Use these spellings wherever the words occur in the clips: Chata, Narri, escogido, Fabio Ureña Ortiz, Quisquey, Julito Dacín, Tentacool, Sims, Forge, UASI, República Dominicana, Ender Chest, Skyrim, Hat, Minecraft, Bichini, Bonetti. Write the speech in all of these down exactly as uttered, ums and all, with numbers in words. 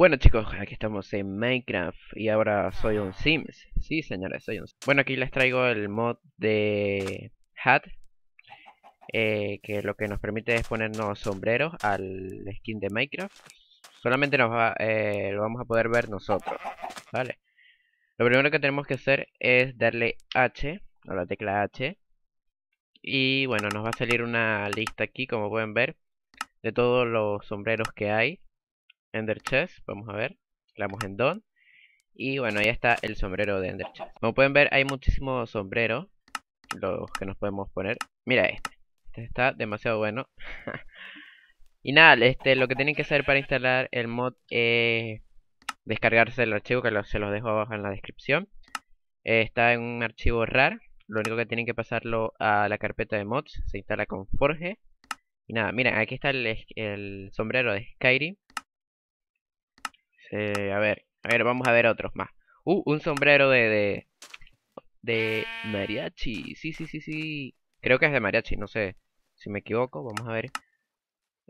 Bueno chicos, aquí estamos en Minecraft y ahora soy un Sims. Sí señores, soy un Sims. Bueno, aquí les traigo el mod de Hat, eh, que lo que nos permite es ponernos sombreros al skin de Minecraft. Solamente nos va, eh, lo vamos a poder ver nosotros, ¿vale? Lo primero que tenemos que hacer es darle H, o la tecla H. Y bueno, nos va a salir una lista aquí, como pueden ver, de todos los sombreros que hay. Ender Chest, vamos a ver, clicamos en Don. Y bueno, ahí está el sombrero de Ender Chest. Como pueden ver, hay muchísimos sombreros, los que nos podemos poner. Mira este, este está demasiado bueno. Y nada, este, lo que tienen que hacer para instalar el mod es eh, descargarse el archivo, que lo, se los dejo abajo en la descripción. eh, Está en un archivo R A R. Lo único que tienen que pasarlo a la carpeta de mods. Se instala con Forge. Y nada, miren, aquí está el, el sombrero de Skyrim. Eh, a ver, a ver, vamos a ver otros más. Uh, un sombrero de, de... de mariachi. Sí, sí, sí, sí. Creo que es de mariachi, no sé si me equivoco. Vamos a ver.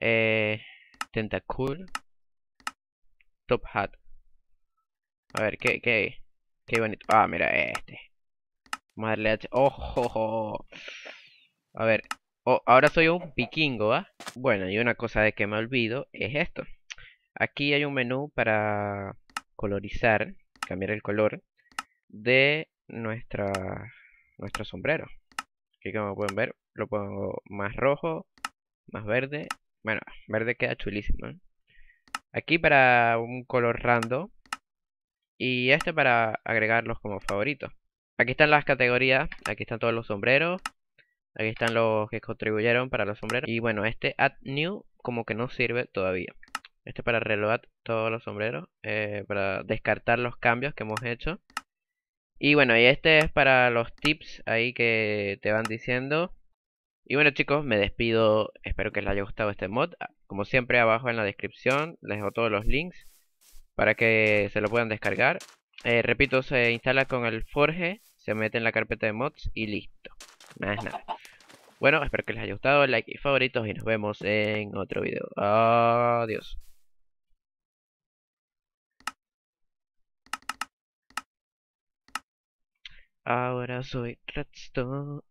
Eh... Tentacool. Top Hat. A ver, qué, qué... qué bonito. Ah, mira este. Vamos a darle H. ¡Ojo! Oh, oh, oh. A ver. Oh, ahora soy un vikingo, ¿ah? ¿eh? Bueno, y una cosa de que me olvido es esto. Aquí hay un menú para colorizar, cambiar el color de nuestra, nuestro sombrero. Aquí como pueden ver, lo pongo más rojo, más verde. Bueno, verde queda chulísimo, ¿eh? Aquí para un color random. Y este para agregarlos como favoritos. Aquí están las categorías, aquí están todos los sombreros. Aquí están los que contribuyeron para los sombreros. Y bueno, este Add New como que no sirve todavía. Este para reload todos los sombreros, eh, para descartar los cambios que hemos hecho. Y bueno, y este es para los tips ahí que te van diciendo. Y bueno chicos, me despido. Espero que les haya gustado este mod. Como siempre, abajo en la descripción les dejo todos los links para que se lo puedan descargar. eh, Repito, se instala con el Forge, se mete en la carpeta de mods y listo. Nada es nada. Bueno, espero que les haya gustado. Like y favoritos y nos vemos en otro video. Adiós. Ahora soy redstone.